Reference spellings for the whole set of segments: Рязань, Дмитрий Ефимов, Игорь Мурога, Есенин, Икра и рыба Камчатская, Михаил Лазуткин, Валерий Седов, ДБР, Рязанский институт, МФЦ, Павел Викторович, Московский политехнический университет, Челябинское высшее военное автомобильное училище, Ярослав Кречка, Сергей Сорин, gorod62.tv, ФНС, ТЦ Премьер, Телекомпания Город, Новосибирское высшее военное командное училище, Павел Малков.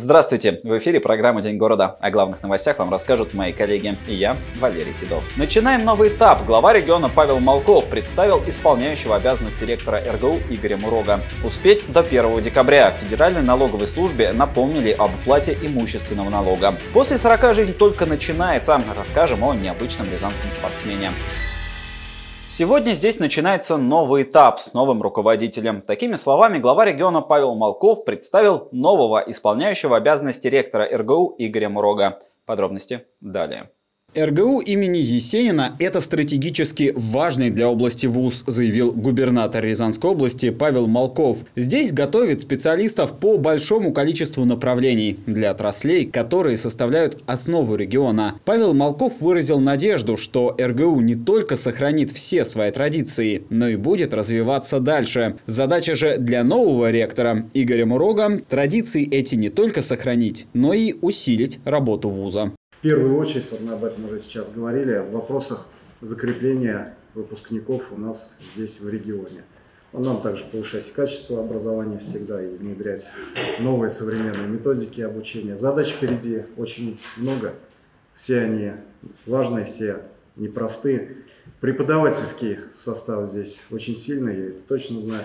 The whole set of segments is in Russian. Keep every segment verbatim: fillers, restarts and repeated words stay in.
Здравствуйте! В эфире программа «День города». О главных новостях вам расскажут мои коллеги и я, Валерий Седов. Начинаем новый этап. Глава региона Павел Малков представил исполняющего обязанности ректора эр гэ у Игоря Мурога. Успеть до первого декабря. В Федеральной налоговой службе напомнили об уплате имущественного налога. После сорока жизнь только начинается. Расскажем о необычном рязанском спортсмене. Сегодня здесь начинается новый этап с новым руководителем. Такими словами глава региона Павел Малков представил нового исполняющего обязанности ректора эр гэ у Игоря Мурога. Подробности далее. эр гэ у имени Есенина – это стратегически важный для области вуз, заявил губернатор Рязанской области Павел Малков. Здесь готовит специалистов по большому количеству направлений для отраслей, которые составляют основу региона. Павел Малков выразил надежду, что эр гэ у не только сохранит все свои традиции, но и будет развиваться дальше. Задача же для нового ректора Игоря Мурога – традиции эти не только сохранить, но и усилить работу вуза. В первую очередь, вот мы об этом уже сейчас говорили, в вопросах закрепления выпускников у нас здесь в регионе. Нам также повышать качество образования всегда и внедрять новые современные методики обучения. Задач впереди очень много, все они важные, все непростые. Преподавательский состав здесь очень сильный, я это точно знаю.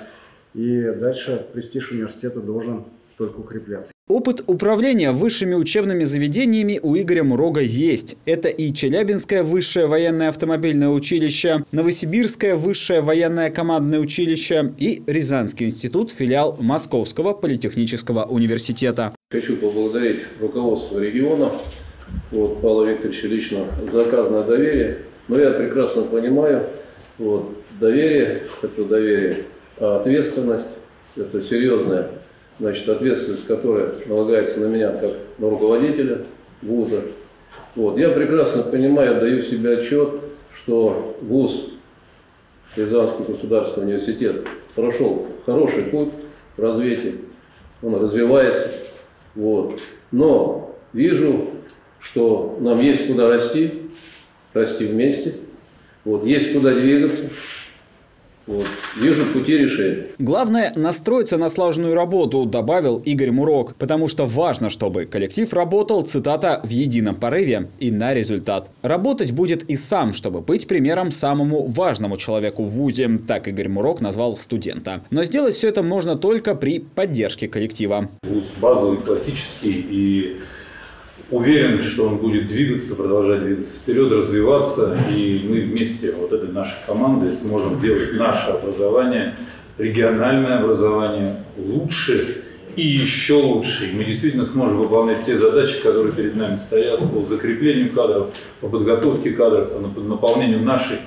И дальше престиж университета должен только укрепляться. Опыт управления высшими учебными заведениями у Игоря Мурога есть. Это и Челябинское высшее военное автомобильное училище, Новосибирское высшее военное командное училище и Рязанский институт, филиал Московского политехнического университета. Хочу поблагодарить руководство региона, вот, Павла Викторовича лично, за оказанное доверие. Но я прекрасно понимаю, вот, доверие, это доверие, а ответственность, это серьезная, значит, ответственность, которая налагается на меня как на руководителя вуза. Вот. Я прекрасно понимаю, даю себе отчет, что вуз, Рязанский государственный университет, прошел хороший путь в развитии, он развивается. Вот. Но вижу, что нам есть куда расти, расти вместе, вот. Есть куда двигаться. Вот. Вижу пути решения. Главное – настроиться на слаженную работу, добавил Игорь Мурог. Потому что важно, чтобы коллектив работал, цитата, в едином порыве и на результат. Работать будет и сам, чтобы быть примером самому важному человеку в вузе. Так Игорь Мурог назвал студента. Но сделать все это можно только при поддержке коллектива. Вуз базовый, классический, и уверен, что он будет двигаться, продолжать двигаться вперед, развиваться, и мы вместе, вот этой нашей командой, сможем делать наше образование, региональное образование лучше и еще лучше. И мы действительно сможем выполнять те задачи, которые перед нами стоят по закреплению кадров, по подготовке кадров, по наполнению нашей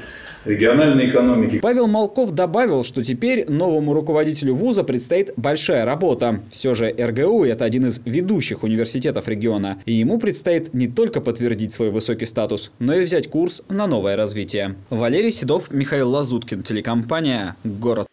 региональной экономики. Павел Малков добавил, что теперь новому руководителю вуза предстоит большая работа. Все же эр гэ у – это один из ведущих университетов региона. И ему предстоит не только подтвердить свой высокий статус, но и взять курс на новое развитие. Валерий Седов, Михаил Лазуткин, телекомпания «Город».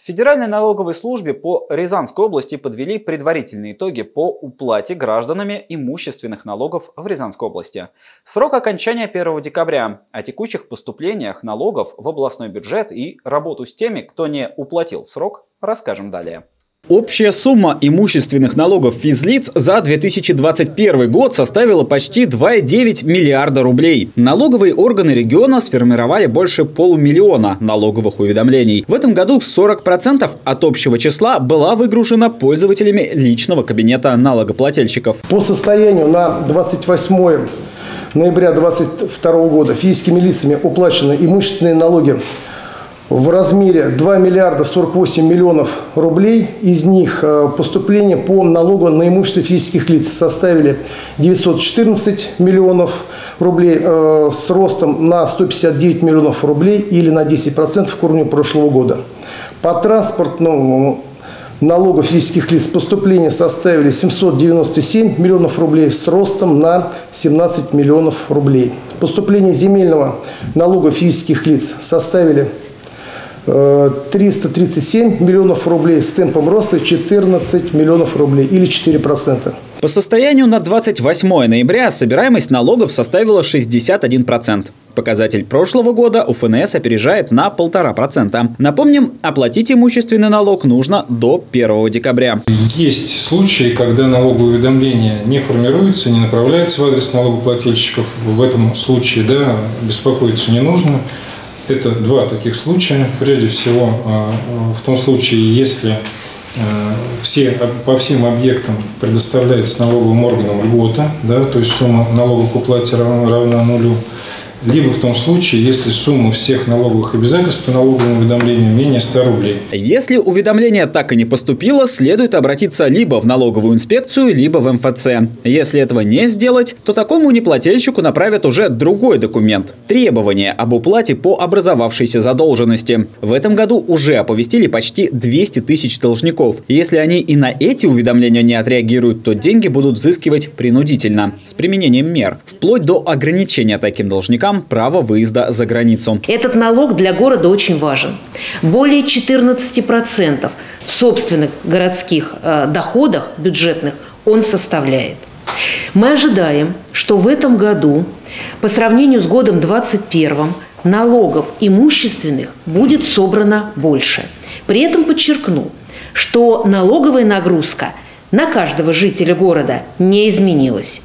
В Федеральной налоговой службе по Рязанской области подвели предварительные итоги по уплате гражданами имущественных налогов в Рязанской области. Срок окончания первого декабря. О текущих поступлениях налогов в областной бюджет и работу с теми, кто не уплатил в срок, расскажем далее. Общая сумма имущественных налогов физлиц за две тысячи двадцать первый год составила почти две целых девять десятых миллиарда рублей. Налоговые органы региона сформировали больше полумиллиона налоговых уведомлений. В этом году сорок процентов от общего числа была выгружена пользователями личного кабинета налогоплательщиков. По состоянию на двадцать восьмое ноября две тысячи двадцать второго года физическими лицами уплачены имущественные налоги в размере два миллиарда сорок восемь миллионов рублей. Из них поступления по налогу на имущество физических лиц составили девятьсот четырнадцать миллионов рублей с ростом на сто пятьдесят девять миллионов рублей или на десять процентов к уровню прошлого года. По транспортному налогу физических лиц поступления составили семьсот девяносто семь миллионов рублей с ростом на семнадцать миллионов рублей. Поступления земельного налога физических лиц составили триста тридцать семь миллионов рублей с темпом роста четырнадцать миллионов рублей или четыре процента. По состоянию на двадцать восьмое ноября собираемость налогов составила шестьдесят один процент. Показатель прошлого года у ФНС опережает на полтора процента. Напомним, оплатить имущественный налог нужно до первого декабря. Есть случаи, когда налоговое уведомление не формируется, не направляется в адрес налогоплательщиков. В этом случае, да, беспокоиться не нужно. Это два таких случая. Прежде всего, в том случае, если все, по всем объектам предоставляется налоговым органам льгота, да, то есть сумма налогов к уплате равна, равна нулю. Либо в том случае, если сумма всех налоговых обязательств по налоговому уведомлению менее ста рублей. Если уведомление так и не поступило, следует обратиться либо в налоговую инспекцию, либо в МФЦ. Если этого не сделать, то такому неплательщику направят уже другой документ – требование об уплате по образовавшейся задолженности. В этом году уже оповестили почти двести тысяч должников. Если они и на эти уведомления не отреагируют, то деньги будут взыскивать принудительно, с применением мер, вплоть до ограничения таким должникам право выезда за границу. Этот налог для города очень важен. Более четырнадцати процентов в собственных городских доходах бюджетных он составляет. Мы ожидаем, что в этом году, по сравнению с годом двадцать первым, налогов имущественных будет собрано больше. При этом подчеркну, что налоговая нагрузка на каждого жителя города не изменилась.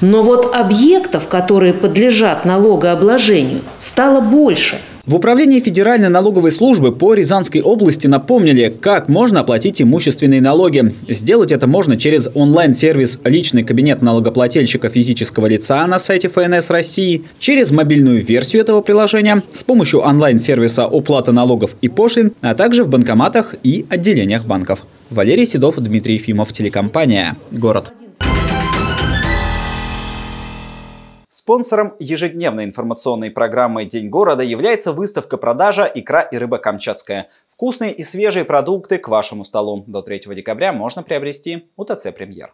Но вот объектов, которые подлежат налогообложению, стало больше. В Управлении Федеральной налоговой службы по Рязанской области напомнили, как можно оплатить имущественные налоги. Сделать это можно через онлайн-сервис «Личный кабинет налогоплательщика физического лица» на сайте ФНС России, через мобильную версию этого приложения, с помощью онлайн-сервиса «Уплата налогов и пошлин», а также в банкоматах и отделениях банков. Валерий Седов, Дмитрий Ефимов, телекомпания «Город». Спонсором ежедневной информационной программы «День города» является выставка-продажа «Икра и рыба Камчатская». Вкусные и свежие продукты к вашему столу. До третьего декабря можно приобрести у ТЦ «Премьер».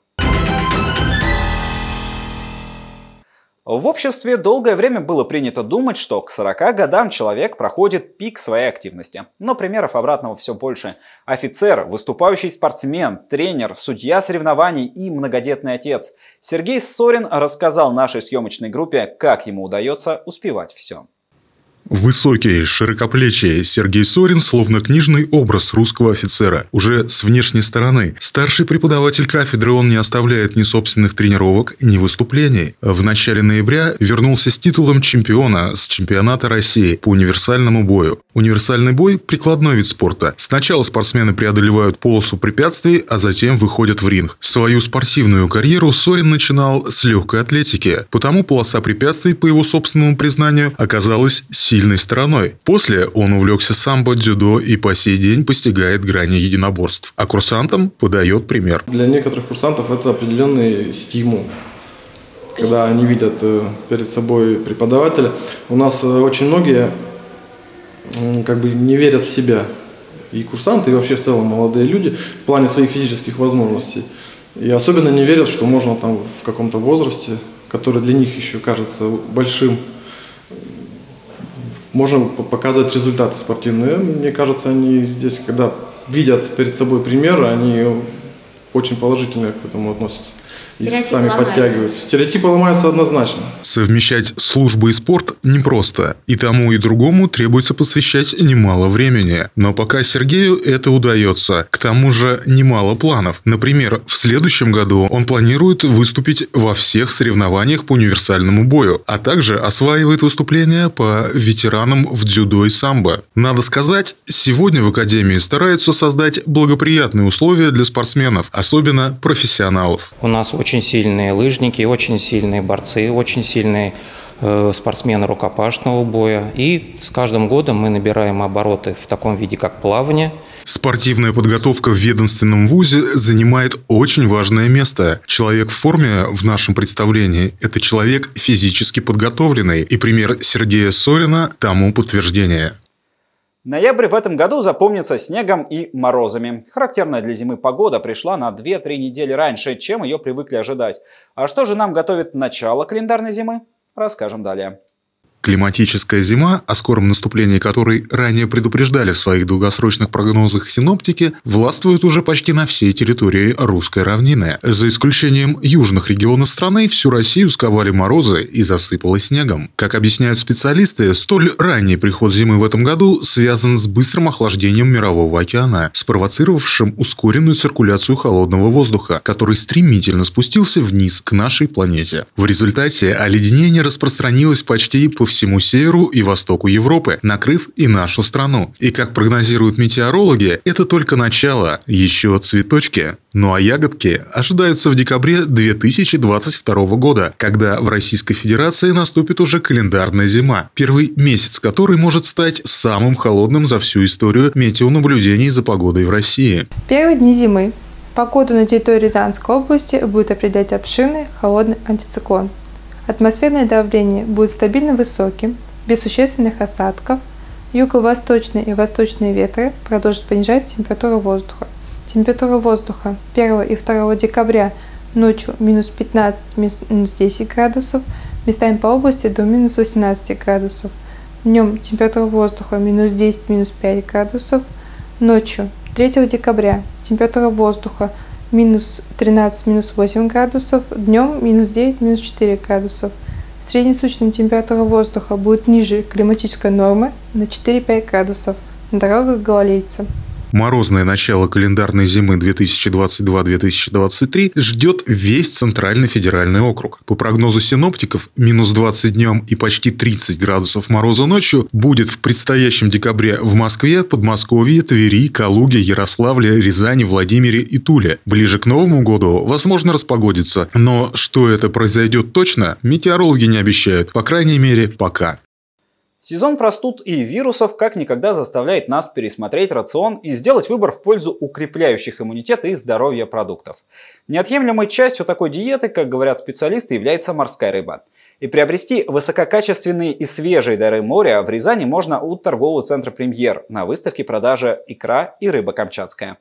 В обществе долгое время было принято думать, что к сорока годам человек проходит пик своей активности. Но примеров обратного все больше. Офицер, выступающий спортсмен, тренер, судья соревнований и многодетный отец. Сергей Сорин рассказал нашей съемочной группе, как ему удается успевать все. Высокий, широкоплечий Сергей Сорин словно книжный образ русского офицера. Уже с внешней стороны. Старший преподаватель кафедры, он не оставляет ни собственных тренировок, ни выступлений. В начале ноября вернулся с титулом чемпиона с чемпионата России по универсальному бою. Универсальный бой – прикладной вид спорта. Сначала спортсмены преодолевают полосу препятствий, а затем выходят в ринг. Свою спортивную карьеру Сорин начинал с легкой атлетики. Потому полоса препятствий, по его собственному признанию, оказалась сильной. сильной стороной. После он увлекся самбо, дзюдо и по сей день постигает грани единоборств. А курсантам подает пример. Для некоторых курсантов это определенный стимул, когда они видят перед собой преподавателя. У нас очень многие как бы не верят в себя. И курсанты, и вообще в целом молодые люди в плане своих физических возможностей. И особенно не верят, что можно там в каком-то возрасте, который для них еще кажется большим, можем показать результаты спортивные. Мне кажется, они здесь, когда видят перед собой примеры, они очень положительно к этому относятся. И сами подтягиваются. Стереотипы ломаются однозначно. Совмещать службу и спорт непросто. И тому, и другому требуется посвящать немало времени. Но пока Сергею это удается. К тому же немало планов. Например, в следующем году он планирует выступить во всех соревнованиях по универсальному бою, а также осваивает выступления по ветеранам в дзюдо и самбо. Надо сказать, сегодня в Академии стараются создать благоприятные условия для спортсменов, особенно профессионалов. У нас очень Очень сильные лыжники, очень сильные борцы, очень сильные э, спортсмены рукопашного боя. И с каждым годом мы набираем обороты в таком виде, как плавание. Спортивная подготовка в ведомственном вузе занимает очень важное место. Человек в форме в нашем представлении – это человек физически подготовленный. И пример Сергея Сорина тому подтверждение. Ноябрь в этом году запомнится снегом и морозами. Характерная для зимы погода пришла на две-три недели раньше, чем ее привыкли ожидать. А что же нам готовит начало календарной зимы, расскажем далее. Климатическая зима, о скором наступлении которой ранее предупреждали в своих долгосрочных прогнозах синоптики, властвует уже почти на всей территории русской равнины. За исключением южных регионов страны, всю Россию сковали морозы и засыпало снегом. Как объясняют специалисты, столь ранний приход зимы в этом году связан с быстрым охлаждением мирового океана, спровоцировавшим ускоренную циркуляцию холодного воздуха, который стремительно спустился вниз к нашей планете. В результате оледенение распространилось почти по всему северу и востоку Европы, накрыв и нашу страну. И, как прогнозируют метеорологи, это только начало, еще цветочки. Ну а ягодки ожидаются в декабре две тысячи двадцать второго года, когда в Российской Федерации наступит уже календарная зима, первый месяц который может стать самым холодным за всю историю метеонаблюдений за погодой в России. Первые дни зимы погоду на территории Рязанской области будет определять обширный холодный антициклон. Атмосферное давление будет стабильно высоким, без существенных осадков. Юго-восточные и восточные ветры продолжат понижать температуру воздуха. Температура воздуха первого и второго декабря ночью минус пятнадцать, минус десять градусов, местами по области до минус восемнадцати градусов. Днем температура воздуха минус десять, минус пять градусов. Ночью третьего декабря температура воздуха минус тринадцать, минус восемь градусов, днем минус девять, минус четыре градусов. Среднесуточная температура воздуха будет ниже климатической нормы на четыре-пять градусов. На дорогах гололедица. Морозное начало календарной зимы две тысячи двадцать второго — две тысячи двадцать третьего ждет весь Центральный федеральный округ. По прогнозу синоптиков, минус двадцать днем и почти тридцать градусов мороза ночью будет в предстоящем декабре в Москве, Подмосковье, Твери, Калуге, Ярославле, Рязани, Владимире и Туле. Ближе к Новому году, возможно, распогодится. Но что это произойдет точно, метеорологи не обещают, по крайней мере, пока. Сезон простуд и вирусов как никогда заставляет нас пересмотреть рацион и сделать выбор в пользу укрепляющих иммунитет и здоровья продуктов. Неотъемлемой частью такой диеты, как говорят специалисты, является морская рыба. И приобрести высококачественные и свежие дары моря в Рязани можно у торгового центра «Премьер» на выставке продажи «Икра и рыба Камчатская».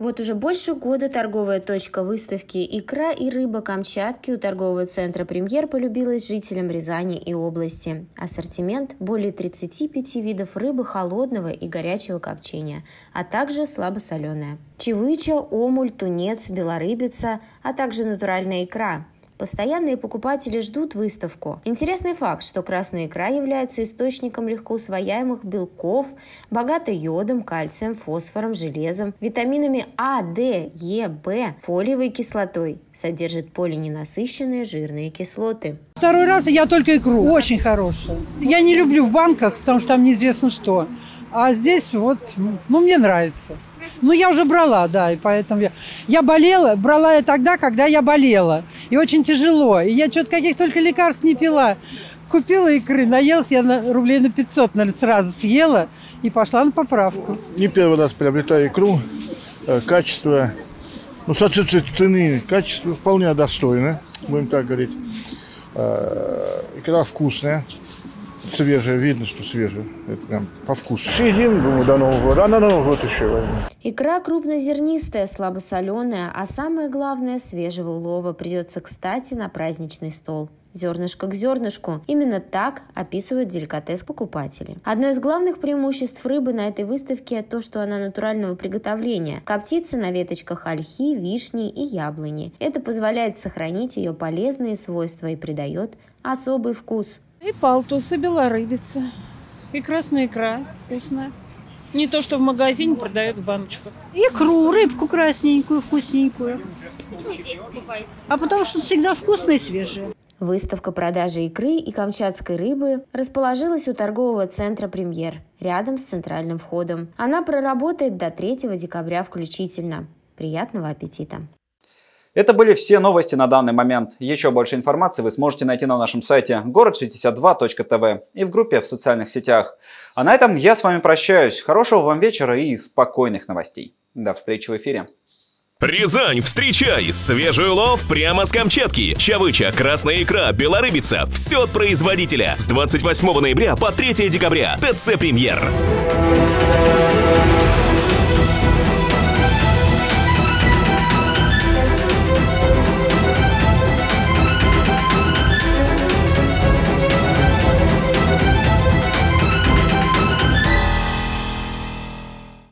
Вот уже больше года торговая точка выставки «Икра и рыба Камчатки» у торгового центра «Премьер» полюбилась жителям Рязани и области. Ассортимент – более тридцати пяти видов рыбы холодного и горячего копчения, а также слабосоленая. Чевыча, омуль, тунец, белорыбица, а также натуральная икра. Постоянные покупатели ждут выставку. Интересный факт, что красная икра является источником легко усвояемых белков, богата йодом, кальцием, фосфором, железом, витаминами А, Д, Е, Б, фолиевой кислотой. Содержит полиненасыщенные жирные кислоты. Второй раз я только икру. Очень хорошая. Я не люблю в банках, потому что там неизвестно что. А здесь вот, ну, мне нравится. Ну, я уже брала, да, и поэтому я... Я болела, брала я тогда, когда я болела. И очень тяжело. И я что-то каких только лекарств не пила. Купила икры, наелась, я на, рублей на пятьсот, наверное, сразу съела и пошла на поправку. Не первый раз приобретаю икру. Качество, ну, соответствует цены, качество вполне достойно, будем так говорить. Икра вкусная. Свежая, видно, что свежая. Это прям по вкусу. Сидим, думаю, до Нового года. А на Новый год еще возьму. Икра крупнозернистая, слабосоленая, а самое главное, свежего улова придется кстати на праздничный стол. Зернышко к зернышку. Именно так описывают деликатес покупатели. Одно из главных преимуществ рыбы на этой выставке – то, что она натурального приготовления. Коптится на веточках ольхи, вишни и яблони. Это позволяет сохранить ее полезные свойства и придает особый вкус. И палтус, и белорыбица, и красная икра, вкусная. Не то, что в магазине продают в баночках. Икру, рыбку красненькую, вкусненькую. Почему здесь покупаете? А потому что всегда вкусная и свежая. Выставка продажи икры и камчатской рыбы расположилась у торгового центра «Премьер», рядом с центральным входом. Она проработает до третьего декабря включительно. Приятного аппетита! Это были все новости на данный момент. Еще больше информации вы сможете найти на нашем сайте город шестьдесят два точка тэ вэ и в группе в социальных сетях. А на этом я с вами прощаюсь. Хорошего вам вечера и спокойных новостей. До встречи в эфире. Рязань, встречай! Свежий улов прямо с Камчатки. Чавыча, красная икра, белорыбица. Все от производителя. С двадцать восьмого ноября по третье декабря. тэ цэ «Премьер».